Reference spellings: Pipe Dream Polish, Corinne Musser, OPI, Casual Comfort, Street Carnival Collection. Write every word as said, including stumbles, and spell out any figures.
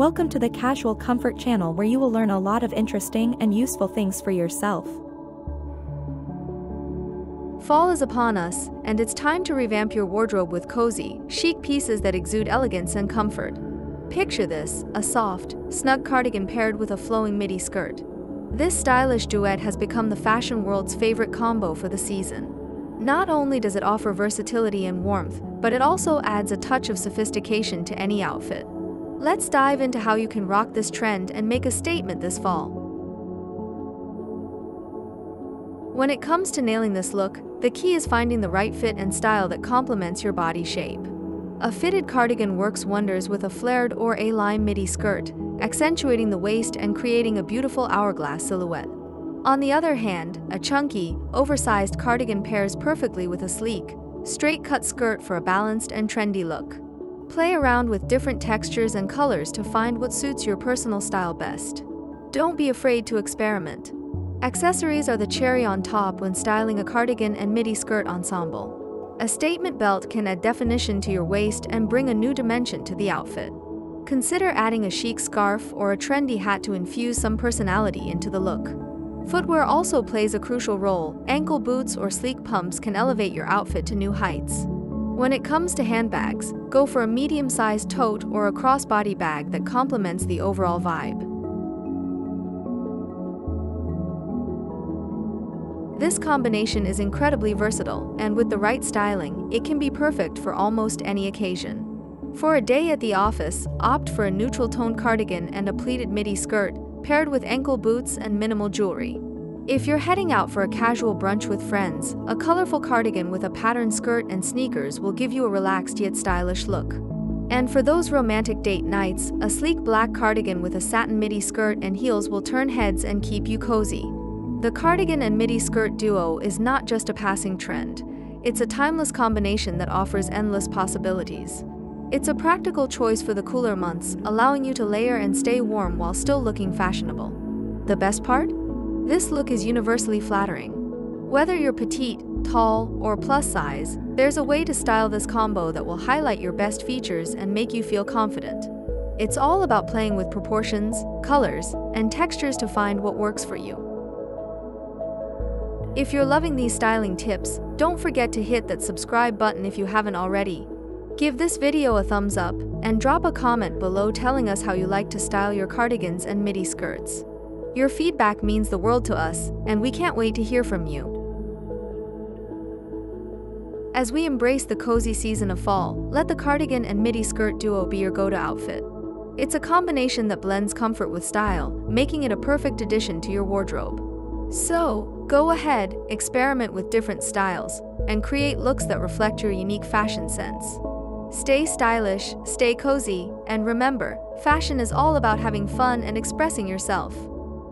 Welcome to the Casual Comfort channel, where you will learn a lot of interesting and useful things for yourself. Fall is upon us, and it's time to revamp your wardrobe with cozy, chic pieces that exude elegance and comfort. Picture this: a soft, snug cardigan paired with a flowing midi skirt. This stylish duet has become the fashion world's favorite combo for the season. Not only does it offer versatility and warmth, but it also adds a touch of sophistication to any outfit. Let's dive into how you can rock this trend and make a statement this fall. When it comes to nailing this look, the key is finding the right fit and style that complements your body shape. A fitted cardigan works wonders with a flared or A-line midi skirt, accentuating the waist and creating a beautiful hourglass silhouette. On the other hand, a chunky, oversized cardigan pairs perfectly with a sleek, straight-cut skirt for a balanced and trendy look. Play around with different textures and colors to find what suits your personal style best. Don't be afraid to experiment. Accessories are the cherry on top when styling a cardigan and midi skirt ensemble. A statement belt can add definition to your waist and bring a new dimension to the outfit. Consider adding a chic scarf or a trendy hat to infuse some personality into the look. Footwear also plays a crucial role. Ankle boots or sleek pumps can elevate your outfit to new heights. When it comes to handbags, go for a medium-sized tote or a crossbody bag that complements the overall vibe. This combination is incredibly versatile, and with the right styling, it can be perfect for almost any occasion. For a day at the office, opt for a neutral-toned cardigan and a pleated midi skirt, paired with ankle boots and minimal jewelry. If you're heading out for a casual brunch with friends, a colorful cardigan with a patterned skirt and sneakers will give you a relaxed yet stylish look. And for those romantic date nights, a sleek black cardigan with a satin midi skirt and heels will turn heads and keep you cozy. The cardigan and midi skirt duo is not just a passing trend, it's a timeless combination that offers endless possibilities. It's a practical choice for the cooler months, allowing you to layer and stay warm while still looking fashionable. The best part? This look is universally flattering. Whether you're petite, tall, or plus size, there's a way to style this combo that will highlight your best features and make you feel confident. It's all about playing with proportions, colors, and textures to find what works for you. If you're loving these styling tips, don't forget to hit that subscribe button if you haven't already. Give this video a thumbs up, and drop a comment below telling us how you like to style your cardigans and midi skirts. Your feedback means the world to us, and we can't wait to hear from you. As we embrace the cozy season of fall, let the cardigan and midi skirt duo be your go-to outfit. It's a combination that blends comfort with style, making it a perfect addition to your wardrobe. So, go ahead, experiment with different styles, and create looks that reflect your unique fashion sense. Stay stylish, stay cozy, and remember, fashion is all about having fun and expressing yourself.